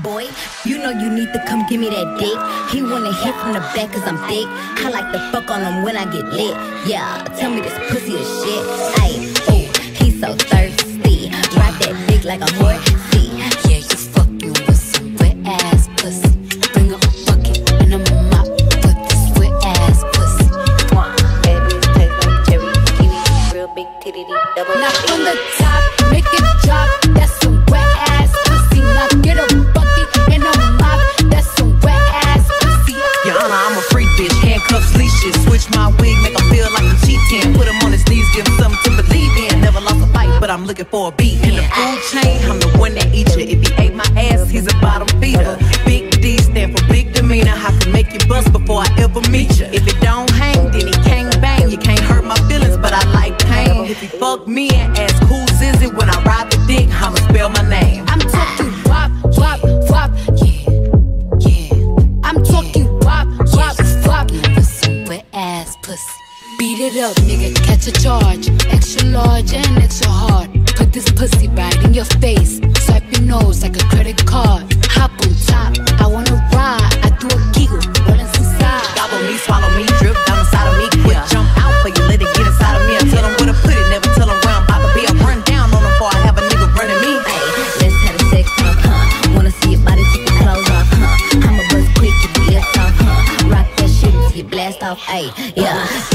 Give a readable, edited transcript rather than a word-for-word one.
Boy, you know you need to come give me that dick. He wanna hit from the back cause I'm thick. I like to fuck on him when I get lit. Yeah, tell me this pussy is shit. Ayy, ooh, he's so thirsty. Ride that dick like a horsey. Yeah, you fuck you with some wet ass pussy. Bring a bucket and I'ma mop with this wet ass pussy. Come on, baby, taste like cherry kiwi. Real big titty, double knock on the top, make it drop. That's some wet ass pussy. Now get a leashes, switch my wig, make him feel like a G10. Put him on his knees, give him something to believe in. Never lost a fight, but I'm looking for a beat. In the food chain, I'm the one that eat you. If he ate my ass, he's a bottom feeder. Big D stand for big demeanor. I can make you bust before I ever meet you. If it don't hang, then he can't bang. You can't hurt my feelings, but I like pain. If he fuck me and ask who's is it, when I ride the dick, I'ma spell my name. I'm talking wop, wop, wop, yeah, yeah. I'm talking wop, wop, wop. Ass pussy. Beat it up, nigga, catch a charge. Extra large and extra hard. Put this pussy right in your face. Swipe your nose like a credit card. Hop on top, I wanna ride. I do a giggle, roll inside. Gobble me, swallow me, drip down inside of me. Quit, jump out for you, let it get inside of me. I tell them where to put it, never tell them where I'm about to be. I run down on them before I have a nigga running me. Hey, let's have a sex talk, huh? Wanna see your body take your clothes off, huh? I'ma buzz quick, get the ass off, huh? Rock that shit till you blast off, ayy, yeah.